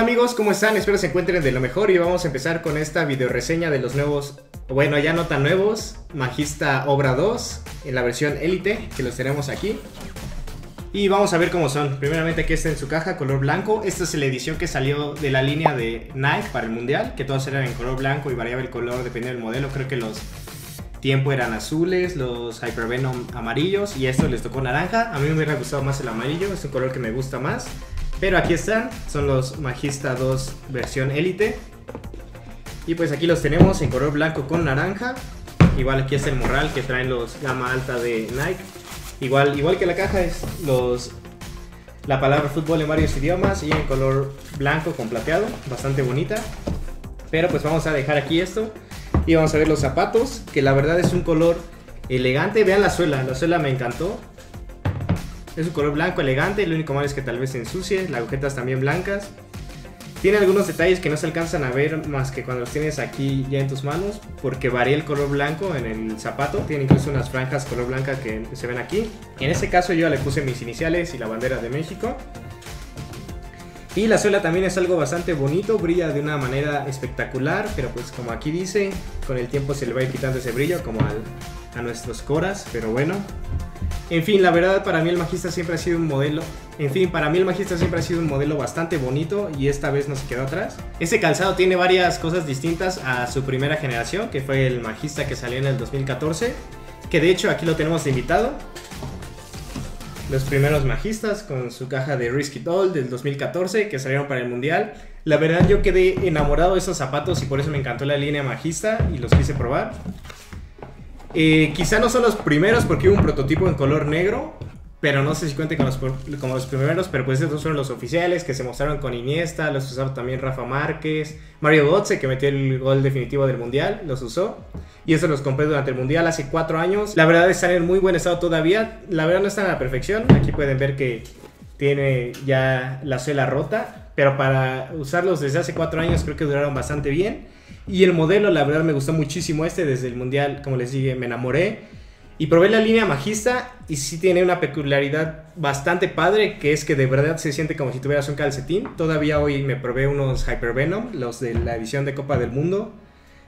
Hola amigos, ¿cómo están? Espero se encuentren de lo mejor y vamos a empezar con esta videoreseña de los nuevos, bueno ya no tan nuevos, Magista Obra 2 en la versión Elite, que los tenemos aquí. Y vamos a ver cómo son. Primeramente aquí está en su caja, color blanco. Esta es la edición que salió de la línea de Nike para el mundial, que todos eran en color blanco y variaba el color dependiendo del modelo. Creo que los Tiempo eran azules, los Hypervenom amarillos y esto les tocó naranja. A mí me hubiera gustado más el amarillo, es un color que me gusta más. Pero aquí están, son los Magista 2 versión Elite. Y pues aquí los tenemos en color blanco con naranja. Igual aquí es el morral que traen los gama alta de Nike. Igual que la caja es la palabra fútbol en varios idiomas y en color blanco con plateado. Bastante bonita. Pero pues vamos a dejar aquí esto. Y vamos a ver los zapatos, que la verdad es un color elegante. Vean la suela me encantó. Es un color blanco elegante, lo único malo es que tal vez se ensucie, las agujetas también blancas. Tiene algunos detalles que no se alcanzan a ver más que cuando los tienes aquí ya en tus manos, porque varía el color blanco en el zapato, tiene incluso unas franjas color blanca que se ven aquí. En este caso yo le puse mis iniciales y la bandera de México. Y la suela también es algo bastante bonito, brilla de una manera espectacular, pero pues como aquí dice, con el tiempo se le va a ir quitando ese brillo como a nuestros coras, pero bueno. En fin, la verdad para mí el Magista siempre ha sido un modelo. Bastante bonito y esta vez no se quedó atrás. Este calzado tiene varias cosas distintas a su primera generación, que fue el Magista que salió en el 2014, que de hecho aquí lo tenemos de invitado. Los primeros Magistas con su caja de Risk It All del 2014 que salieron para el mundial. La verdad yo quedé enamorado de esos zapatos y por eso me encantó la línea Magista y los quise probar. Quizá no son los primeros porque hubo un prototipo en color negro, pero no sé si cuente como los primeros, pero pues estos fueron los oficiales que se mostraron con Iniesta, los usaba también Rafa Márquez, Mario Götze que metió el gol definitivo del mundial, los usó y estos los compré durante el mundial hace 4 años. La verdad están en muy buen estado todavía, la verdad no están a la perfección, aquí pueden ver que tiene ya la suela rota, pero para usarlos desde hace 4 años creo que duraron bastante bien. Y el modelo, la verdad, me gustó muchísimo desde el mundial, como les dije, me enamoré. Y probé la línea Magista y sí tiene una peculiaridad bastante padre, que es que de verdad se siente como si tuvieras un calcetín. Todavía hoy me probé unos Hypervenom, los de la edición de Copa del Mundo,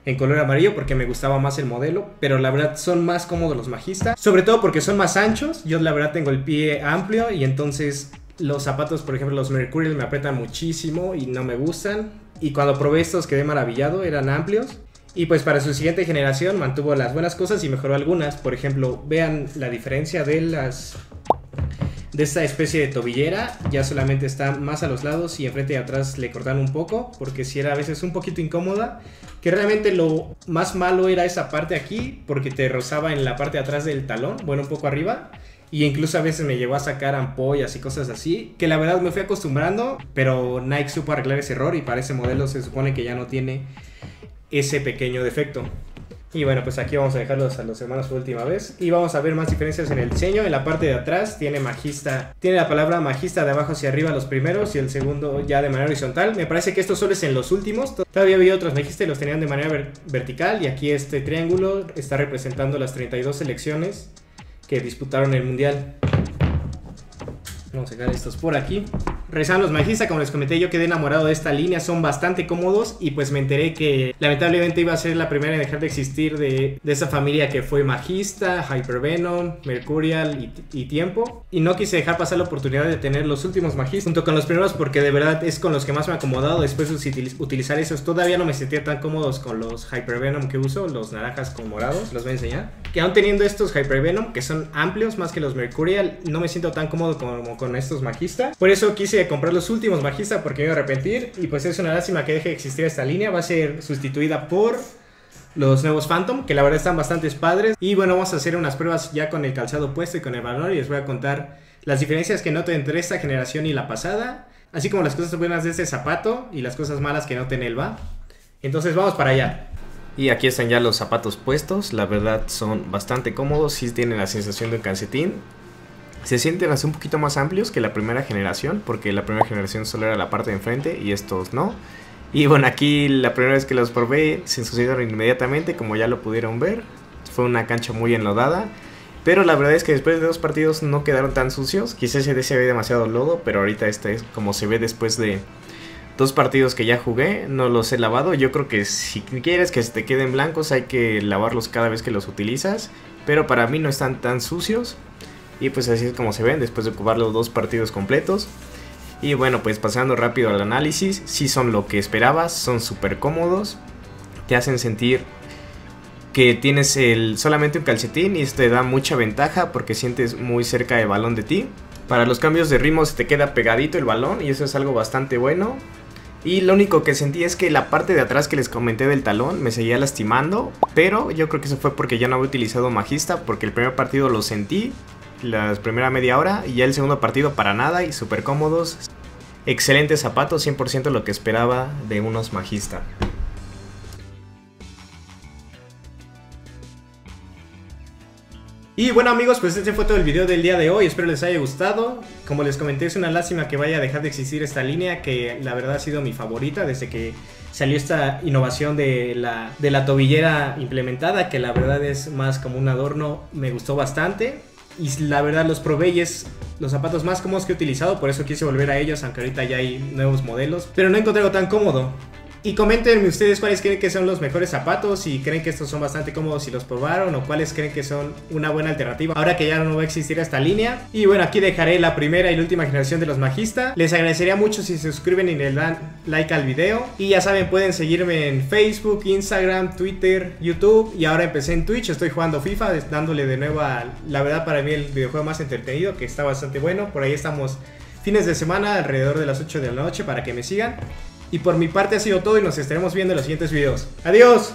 en color amarillo porque me gustaba más el modelo, pero la verdad son más cómodos los Magista, sobre todo porque son más anchos. Yo la verdad tengo el pie amplio y entonces los zapatos, por ejemplo los Mercurial, me apretan muchísimo y no me gustan. Y cuando probé estos quedé maravillado, eran amplios. Y pues para su siguiente generación mantuvo las buenas cosas y mejoró algunas. Por ejemplo, vean la diferencia de esta especie de tobillera. Ya solamente está más a los lados y enfrente y atrás le cortaron un poco, porque si era a veces un poquito incómoda. Que realmente lo más malo era esa parte de aquí, porque te rozaba en la parte de atrás del talón, bueno, un poco arriba. Y incluso a veces me llevó a sacar ampollas y cosas así, que la verdad me fui acostumbrando, pero Nike supo arreglar ese error y para ese modelo se supone que ya no tiene ese pequeño defecto. Y bueno, pues aquí vamos a dejarlos a los hermanos por última vez y vamos a ver más diferencias en el diseño. En la parte de atrás tiene la palabra Magista de abajo hacia arriba los primeros y el segundo ya de manera horizontal. Me parece que esto solo es en los últimos, todavía había otros Magista y los tenían de manera vertical, y aquí este triángulo está representando las 32 selecciones que disputaron el mundial. Vamos a sacar estos por aquí. Regresando los Magista, como les comenté, yo quedé enamorado de esta línea, son bastante cómodos y pues me enteré que lamentablemente iba a ser la primera en dejar de existir de esa familia que fue Magista, Hypervenom, Mercurial y Tiempo, y no quise dejar pasar la oportunidad de tener los últimos Magista junto con los primeros porque de verdad es con los que más me he acomodado. Después de utilizar esos todavía no me sentía tan cómodos con los Hypervenom que uso, los naranjas con morados, los voy a enseñar. Que aún teniendo estos Hypervenom, que son amplios más que los Mercurial, no me siento tan cómodo como con estos Magista. Por eso quise comprar los últimos Magista porque me iba a arrepentir. Y pues es una lástima que deje de existir esta línea. Va a ser sustituida por los nuevos Phantom, que la verdad están bastante padres. Y bueno, vamos a hacer unas pruebas ya con el calzado puesto y con el valor, y les voy a contar las diferencias que noto entre esta generación y la pasada, así como las cosas buenas de este zapato y las cosas malas que noten él va. Entonces vamos para allá. Y aquí están ya los zapatos puestos, la verdad son bastante cómodos, sí tienen la sensación de un calcetín. Se sienten así un poquito más amplios que la primera generación, porque la primera generación solo era la parte de enfrente y estos no. Y bueno, aquí la primera vez que los probé se ensuciaron inmediatamente, como ya lo pudieron ver. Fue una cancha muy enlodada, pero la verdad es que después de 2 partidos no quedaron tan sucios. Quizás se ve demasiado lodo, pero ahorita este es como se ve después de Dos partidos que ya jugué, no los he lavado. Yo creo que si quieres que se te queden blancos hay que lavarlos cada vez que los utilizas, pero para mí no están tan sucios. Y pues así es como se ven después de ocupar los dos partidos completos. Y bueno, pues pasando rápido al análisis, sí son lo que esperabas, son súper cómodos. Te hacen sentir que tienes solamente un calcetín y esto te da mucha ventaja porque sientes muy cerca el balón de ti. Para los cambios de ritmo se te queda pegadito el balón y eso es algo bastante bueno. Y lo único que sentí es que la parte de atrás que les comenté del talón me seguía lastimando, pero yo creo que eso fue porque ya no había utilizado Magista, porque el primer partido lo sentí, la primera media hora, y ya el segundo partido para nada y súper cómodos. Excelentes zapatos, 100% lo que esperaba de unos Magista. Y bueno amigos, pues este fue todo el video del día de hoy, espero les haya gustado. Como les comenté, es una lástima que vaya a dejar de existir esta línea, que la verdad ha sido mi favorita desde que salió esta innovación de la tobillera implementada, que la verdad es más como un adorno, me gustó bastante. Y la verdad los probé y es los zapatos más cómodos que he utilizado, por eso quise volver a ellos, aunque ahorita ya hay nuevos modelos, pero no encontré algo tan cómodo. Y comentenme ustedes cuáles creen que son los mejores zapatos, si creen que estos son bastante cómodos si los probaron, o cuáles creen que son una buena alternativa ahora que ya no va a existir esta línea. Y bueno, aquí dejaré la primera y la última generación de los Magista. Les agradecería mucho si se suscriben y le dan like al video. Y ya saben, pueden seguirme en Facebook, Instagram, Twitter, YouTube. Y ahora empecé en Twitch, estoy jugando FIFA, dándole de nuevo a, la verdad para mí, el videojuego más entretenido, que está bastante bueno. Por ahí estamos fines de semana alrededor de las 8 de la noche para que me sigan. Y por mi parte ha sido todo y nos estaremos viendo en los siguientes videos. ¡Adiós!